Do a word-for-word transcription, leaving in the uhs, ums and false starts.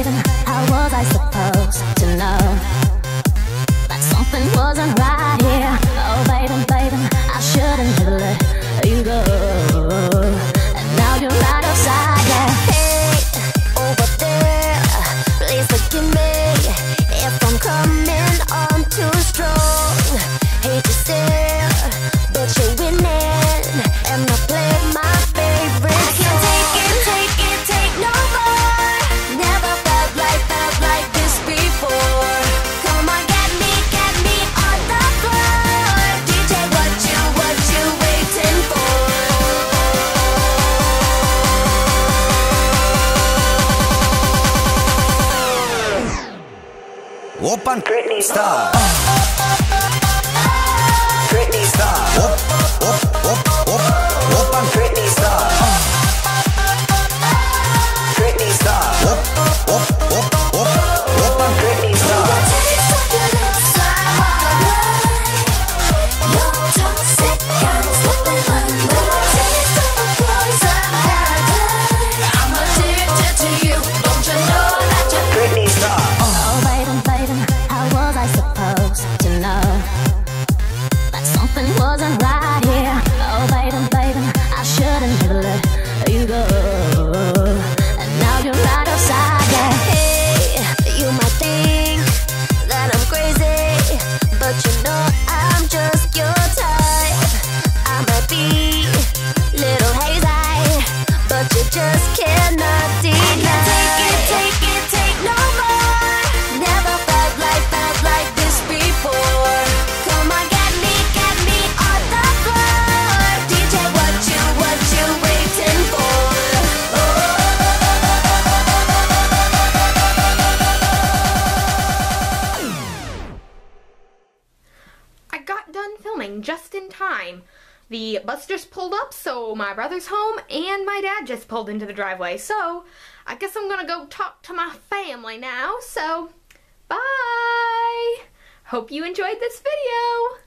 even how was I supposed to know that something wasn't right here? Oh baby, baby, I shouldn't have let you go, and now you're right outside, yeah. Hey, over there, please forgive me if I'm coming on too strong. Hate to say it, but you're winning, and I play my favorite song. I can't take it, take it, take no more. Open Britney Star. Britney Star. Open Britney Star. Britney Star. Open Britney Star. Your toxic and slipping under. Taste of the poison that I I'm addicted to you. Don't you know that you're Britney Star? Oh baby, how was I supposed to know that something wasn't right here? Oh baby, baby, I shouldn't have let you go, and now you're right outside, yeah. Hey, you might think that I'm crazy, but you know I'm just your type. I might be little hazy, but you just cannot deny. I can't take it, take it, take no more. Never felt like, felt like this before. Come on, get me, get me on the floor. D J, what you, what you waiting for? I got done filming just in time. The bus just pulled up, so my brother's home, and my dad just pulled into the driveway. So, I guess I'm gonna go talk to my family now, so bye! Hope you enjoyed this video!